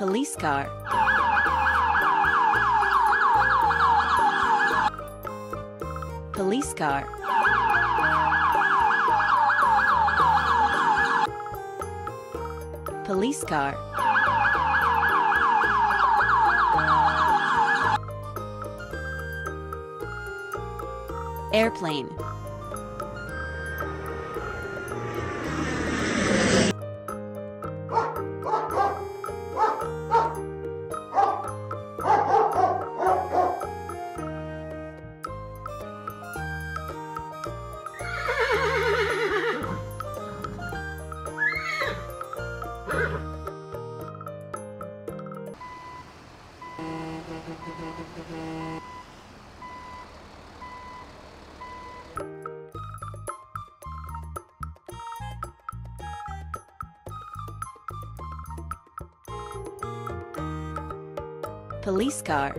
police car. Police car. Police car. Airplane. Police car.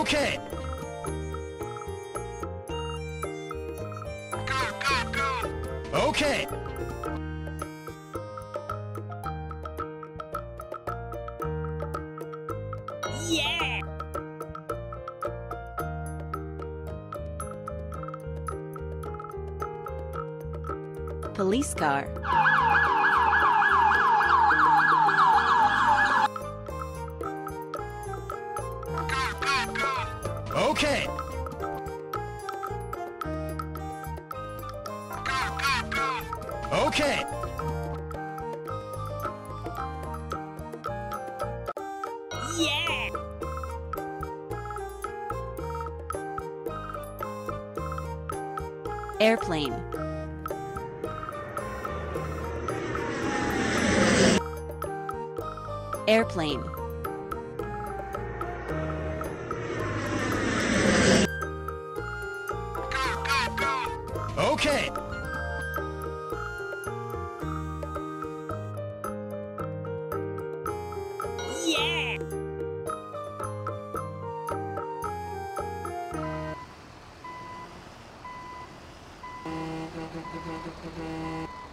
Okay. Okay. Yeah. Police car. Okay. Okay. Yeah. Airplane. Airplane. Okay. Yeah.